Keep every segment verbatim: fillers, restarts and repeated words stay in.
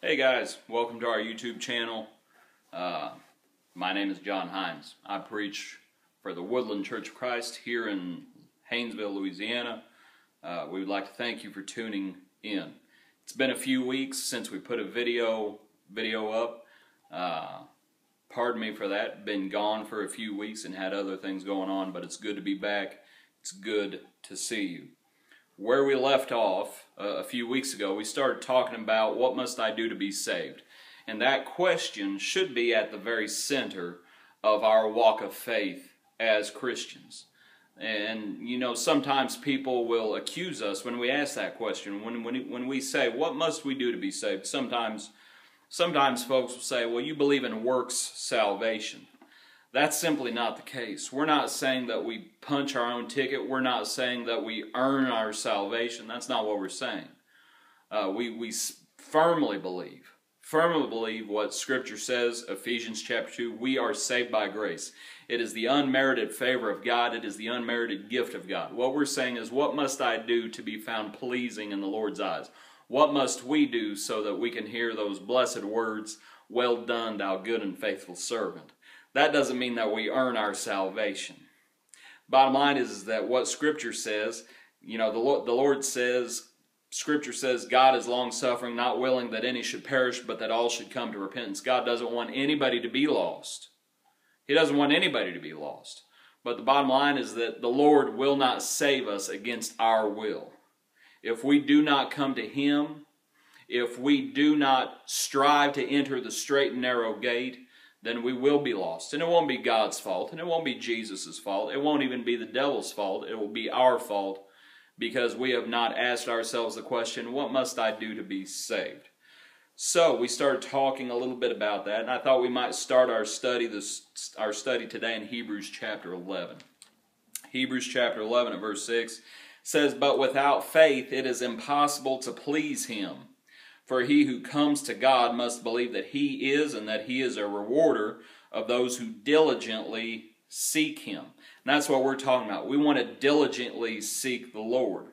Hey guys, welcome to our YouTube channel. Uh, my name is John Hines. I preach for the Woodland Church of Christ here in Haynesville, Louisiana. Uh, we would like to thank you for tuning in. It's been a few weeks since we put a video video up. Uh, pardon me for that. Been gone for a few weeks and had other things going on, but it's good to be back. It's good to see you. Where we left off uh, a few weeks ago, we started talking about what must I do to be saved. And that question should be at the very center of our walk of faith as Christians. And, you know, sometimes people will accuse us when we ask that question. When, when, when we say, what must we do to be saved? Sometimes, sometimes folks will say, well, you believe in works salvation. That's simply not the case. We're not saying that we punch our own ticket. We're not saying that we earn our salvation. That's not what we're saying. Uh, we we firmly believe, firmly believe what Scripture says, Ephesians chapter two, we are saved by grace. It is the unmerited favor of God. It is the unmerited gift of God. What we're saying is, what must I do to be found pleasing in the Lord's eyes? What must we do so that we can hear those blessed words, well done, thou good and faithful servant? That doesn't mean that we earn our salvation. Bottom line is, is that what Scripture says, you know, the Lord, the Lord says, Scripture says, God is long-suffering, not willing that any should perish, but that all should come to repentance. God doesn't want anybody to be lost. He doesn't want anybody to be lost. But the bottom line is that the Lord will not save us against our will. If we do not come to Him, if we do not strive to enter the straight and narrow gate, then we will be lost. And it won't be God's fault, and it won't be Jesus' fault. It won't even be the devil's fault. It will be our fault because we have not asked ourselves the question, what must I do to be saved? So we started talking a little bit about that, and I thought we might start our study this our study today in Hebrews chapter eleven. Hebrews chapter eleven at verse six says, "But without faith it is impossible to please Him. For he who comes to God must believe that He is, and that He is a rewarder of those who diligently seek Him." And that's what we're talking about. We want to diligently seek the Lord.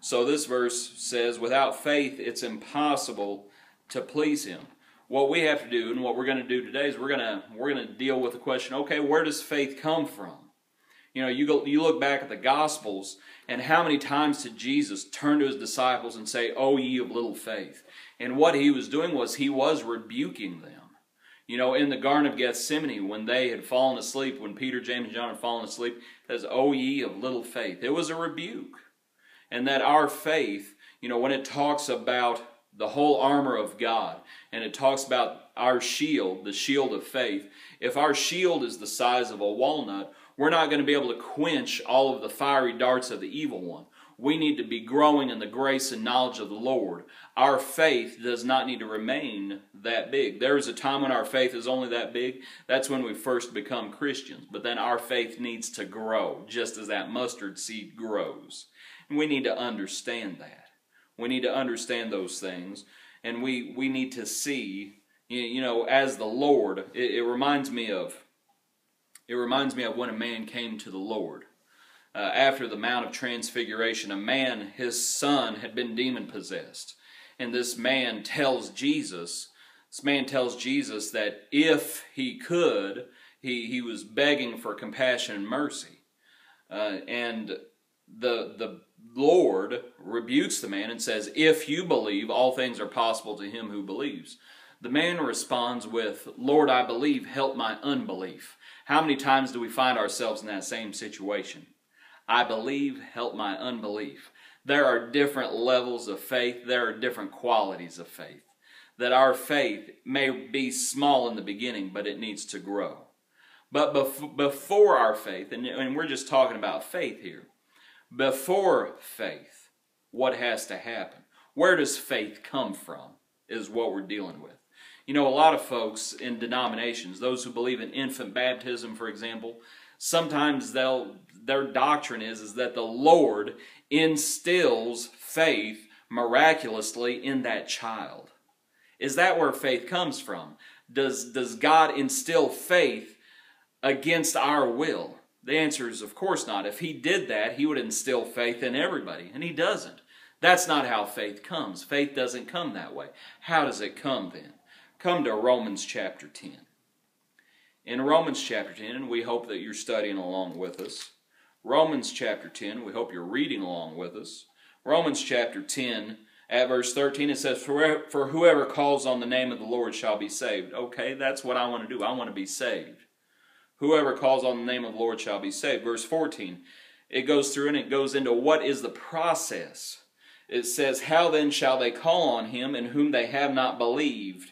So this verse says, without faith, it's impossible to please Him. What we have to do, and what we're going to do today, is we're going to, we're going to deal with the question, okay, where does faith come from? You know, you, go, you look back at the Gospels, and how many times did Jesus turn to His disciples and say, "O ye of little faith"? And what He was doing was He was rebuking them. You know, in the Garden of Gethsemane, when they had fallen asleep, when Peter, James, and John had fallen asleep, it says, "O ye of little faith." It was a rebuke. And that our faith, you know, when it talks about the whole armor of God, and it talks about our shield, the shield of faith, if our shield is the size of a walnut, we're not going to be able to quench all of the fiery darts of the evil one. We need to be growing in the grace and knowledge of the Lord. Our faith does not need to remain that big. There is a time when our faith is only that big. That's when we first become Christians. But then our faith needs to grow, just as that mustard seed grows. And we need to understand that. We need to understand those things. And we, we need to see, you know, as the Lord, it, it reminds me of, It reminds me of when a man came to the Lord. Uh, after the Mount of Transfiguration, a man, his son, had been demon-possessed. And this man tells Jesus, this man tells Jesus that if he could, he, he was begging for compassion and mercy. Uh, and the, the Lord rebukes the man and says, "If you believe, all things are possible to him who believes." The man responds with, "Lord, I believe, help my unbelief." How many times do we find ourselves in that same situation? I believe, help my unbelief. There are different levels of faith. There are different qualities of faith. That our faith may be small in the beginning, but it needs to grow. But bef- before our faith, and, and we're just talking about faith here, before faith, what has to happen? Where does faith come from is what we're dealing with. You know, a lot of folks in denominations, those who believe in infant baptism, for example, sometimes they'll, their doctrine is, is that the Lord instills faith miraculously in that child. Is that where faith comes from? Does, does God instill faith against our will? The answer is, of course not. If He did that, He would instill faith in everybody, and He doesn't. That's not how faith comes. Faith doesn't come that way. How does it come then? Come to Romans chapter ten. In Romans chapter ten, and we hope that you're studying along with us. Romans chapter ten, we hope you're reading along with us. Romans chapter ten, at verse thirteen, it says, "For whoever calls on the name of the Lord shall be saved." Okay, that's what I want to do. I want to be saved. Whoever calls on the name of the Lord shall be saved. Verse fourteen, it goes through and it goes into what is the process. It says, "How then shall they call on him in whom they have not believed?"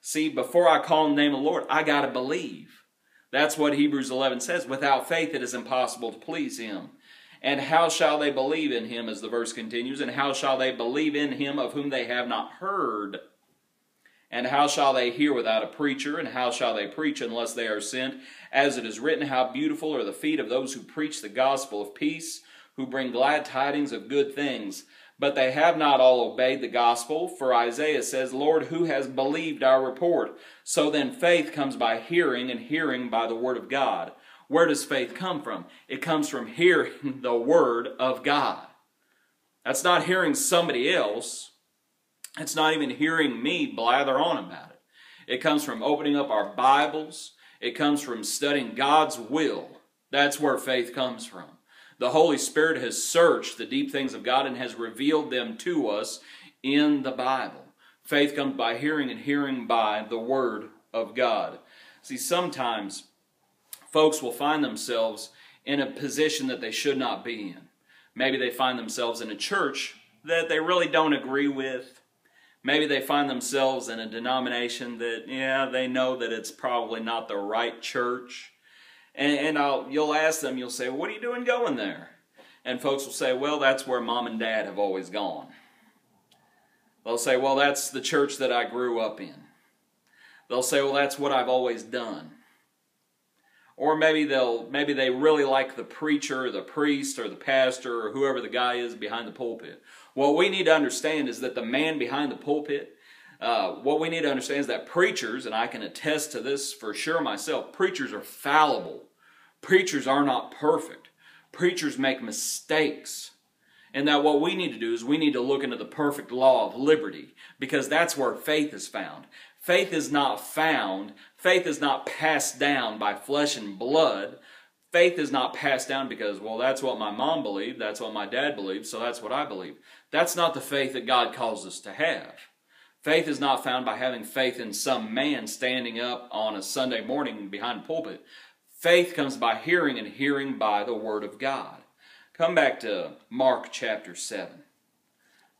See, before I call on the name of the Lord, I got to believe. That's what Hebrews eleven says. Without faith, it is impossible to please him. And how shall they believe in him, as the verse continues, and how shall they believe in him of whom they have not heard? And how shall they hear without a preacher? And how shall they preach unless they are sent? As it is written, how beautiful are the feet of those who preach the gospel of peace, who bring glad tidings of good things. But they have not all obeyed the gospel, for Isaiah says, "Lord, who has believed our report?" So then faith comes by hearing, and hearing by the word of God. Where does faith come from? It comes from hearing the word of God. That's not hearing somebody else. It's not even hearing me blather on about it. It comes from opening up our Bibles. It comes from studying God's will. That's where faith comes from. The Holy Spirit has searched the deep things of God and has revealed them to us in the Bible. Faith comes by hearing, and hearing by the Word of God. See, sometimes folks will find themselves in a position that they should not be in. Maybe they find themselves in a church that they really don't agree with. Maybe they find themselves in a denomination that, yeah, they know that it's probably not the right church. And I'll, you'll ask them, you'll say, "What are you doing going there?" And folks will say, "Well, that's where mom and dad have always gone." They'll say, "Well, that's the church that I grew up in." They'll say, "Well, that's what I've always done." Or maybe they'll, maybe they really like the preacher, or the priest, or the pastor, or whoever the guy is behind the pulpit. What we need to understand is that the man behind the pulpit, Uh, what we need to understand is that preachers, and I can attest to this for sure myself, preachers are fallible. Preachers are not perfect. Preachers make mistakes. And that what we need to do is we need to look into the perfect law of liberty, because that's where faith is found. Faith is not found. Faith is not passed down by flesh and blood. Faith is not passed down because, well, that's what my mom believed, that's what my dad believed, so that's what I believe. That's not the faith that God calls us to have. Faith is not found by having faith in some man standing up on a Sunday morning behind a pulpit. Faith comes by hearing, and hearing by the Word of God. Come back to Mark chapter seven.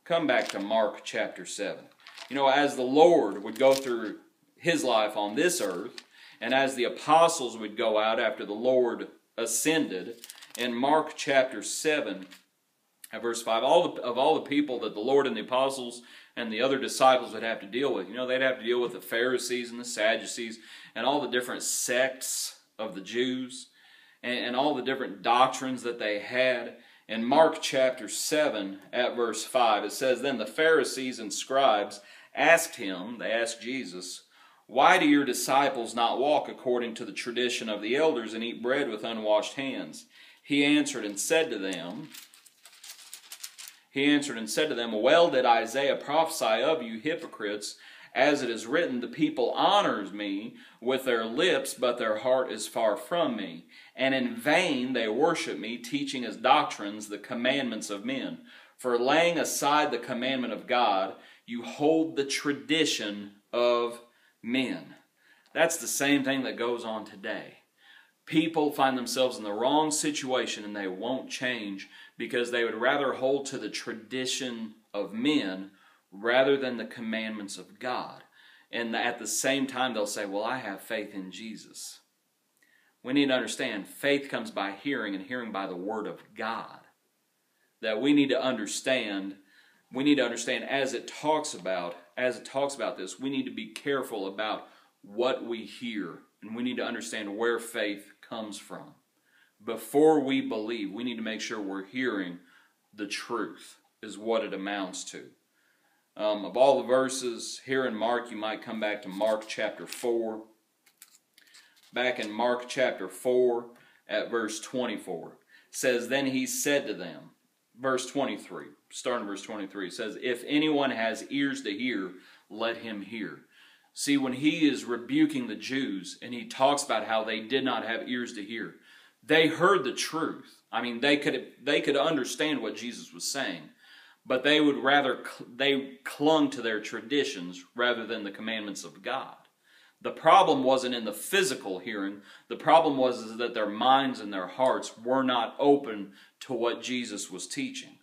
Come back to Mark chapter seven. You know, as the Lord would go through His life on this earth, and as the apostles would go out after the Lord ascended, in Mark chapter seven, at verse five, all the, of all the people that the Lord and the apostles and the other disciples would have to deal with. You know, they'd have to deal with the Pharisees and the Sadducees and all the different sects of the Jews and, and all the different doctrines that they had. In Mark chapter seven at verse five, it says, "Then the Pharisees and scribes asked him," they asked Jesus, "Why do your disciples not walk according to the tradition of the elders and eat bread with unwashed hands?" He answered and said to them, He answered and said to them, "Well did Isaiah prophesy of you hypocrites, as it is written, the people honors me with their lips, but their heart is far from me. And in vain they worship me, teaching as doctrines the commandments of men. For laying aside the commandment of God, you hold the tradition of men." That's the same thing that goes on today. People find themselves in the wrong situation and they won't change because they would rather hold to the tradition of men rather than the commandments of God. And at the same time, they'll say, "Well, I have faith in Jesus." We need to understand faith comes by hearing, and hearing by the Word of God. That we need to understand, we need to understand as it talks about, as it talks about this, we need to be careful about what we hear. And we need to understand where faith comes from. Before we believe, we need to make sure we're hearing the truth, is what it amounts to. Um, of all the verses here in Mark, you might come back to Mark chapter four. Back in Mark chapter four at verse twenty-four, it says, "Then he said to them, verse twenty-three, starting verse twenty-three, it says, if anyone has ears to hear, let him hear. See, when he is rebuking the Jews and he talks about how they did not have ears to hear, they heard the truth. I mean, they could, they could understand what Jesus was saying, but they would rather, they clung to their traditions rather than the commandments of God. The problem wasn't in the physical hearing. The problem was is that their minds and their hearts were not open to what Jesus was teaching. He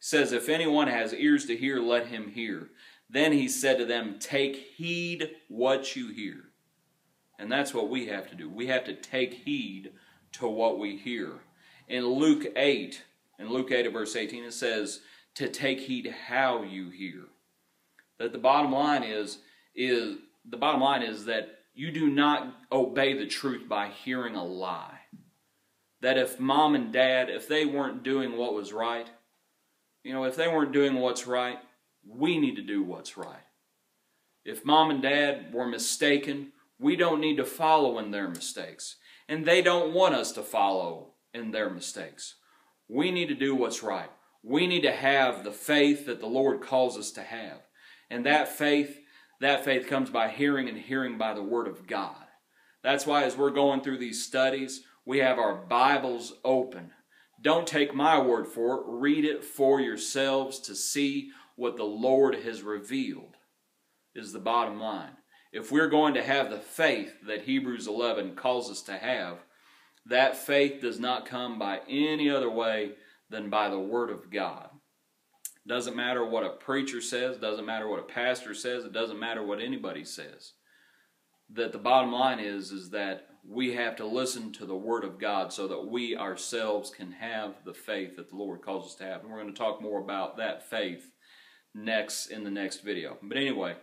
says, if anyone has ears to hear, let him hear. Then he said to them, take heed what you hear. And that's what we have to do. We have to take heed to what we hear. In Luke eight, in Luke eight verse eighteen, it says, to take heed how you hear. That the bottom line is, is the bottom line is that you do not obey the truth by hearing a lie. That if mom and dad, if they weren't doing what was right, you know, if they weren't doing what's right, we need to do what's right. If mom and dad were mistaken, we don't need to follow in their mistakes. And they don't want us to follow in their mistakes. We need to do what's right. We need to have the faith that the Lord calls us to have. And that faith, that faith comes by hearing, and hearing by the Word of God. That's why as we're going through these studies, we have our Bibles open. Don't take my word for it. Read it for yourselves to see what the Lord has revealed is the bottom line. If we're going to have the faith that Hebrews eleven calls us to have, that faith does not come by any other way than by the Word of God. Doesn't matter what a preacher says, doesn't matter what a pastor says, it doesn't matter what anybody says. That the bottom line is, is that we have to listen to the Word of God so that we ourselves can have the faith that the Lord calls us to have. And we're going to talk more about that faith next in the next video. But anyway,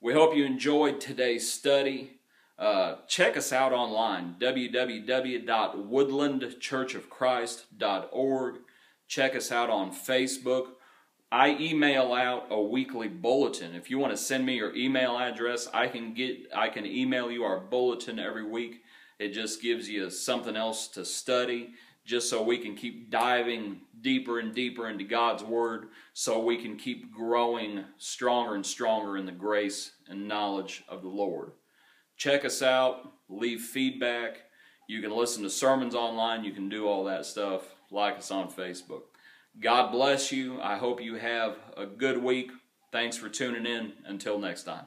we hope you enjoyed today's study. Uh, check us out online, w w w dot woodland church of christ dot org. Check us out on Facebook. I email out a weekly bulletin. If you want to send me your email address, I can get I can email you our bulletin every week. It just gives you something else to study, just so we can keep diving deeper and deeper into God's Word, so we can keep growing stronger and stronger in the grace and knowledge of the Lord. Check us out, leave feedback. You can listen to sermons online, you can do all that stuff. Like us on Facebook. God bless you. I hope you have a good week. Thanks for tuning in. Until next time.